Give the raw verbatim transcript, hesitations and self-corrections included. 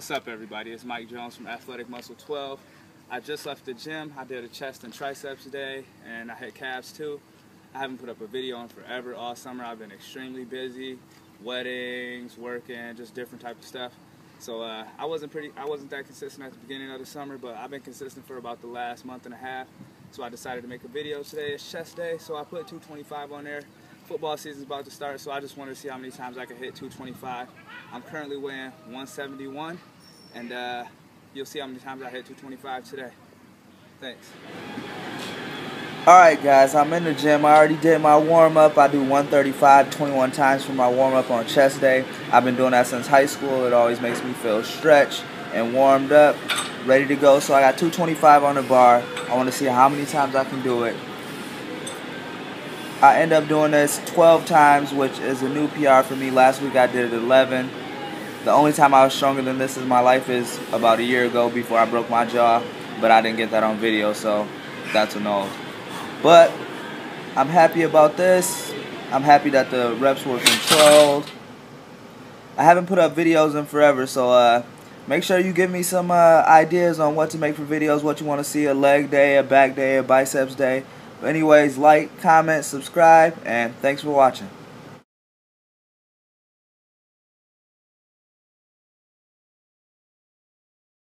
What's up, everybody? It's Mike Jones from Athletic Muscle twelve. I just left the gym. I did a chest and triceps today, and I hit calves too. I haven't put up a video in forever. All summer I've been extremely busy, weddings, working, just different type of stuff. So uh, I wasn't pretty. I wasn't that consistent at the beginning of the summer, but I've been consistent for about the last month and a half. So I decided to make a video today. It's chest day, so I put two twenty-five on there. Football season's about to start, so I just wanted to see how many times I could hit two twenty-five. I'm currently weighing one seventy-one, and uh, you'll see how many times I hit two twenty-five today. Thanks. Alright guys, I'm in the gym. I already did my warm-up. I do one thirty-five twenty-one times for my warm-up on chest day. I've been doing that since high school. It always makes me feel stretched and warmed up, ready to go. So I got two twenty-five on the bar. I want to see how many times I can do it. I end up doing this twelve times, which is a new P R for me. Last week I did it eleven. The only time I was stronger than this in my life is about a year ago before I broke my jaw, but I didn't get that on video, so that's a no. But I'm happy about this. I'm happy that the reps were controlled. I haven't put up videos in forever, so uh, make sure you give me some uh, ideas on what to make for videos, what you want to see, a leg day, a back day, a biceps day. Anyways, like, comment, subscribe, and thanks for watching.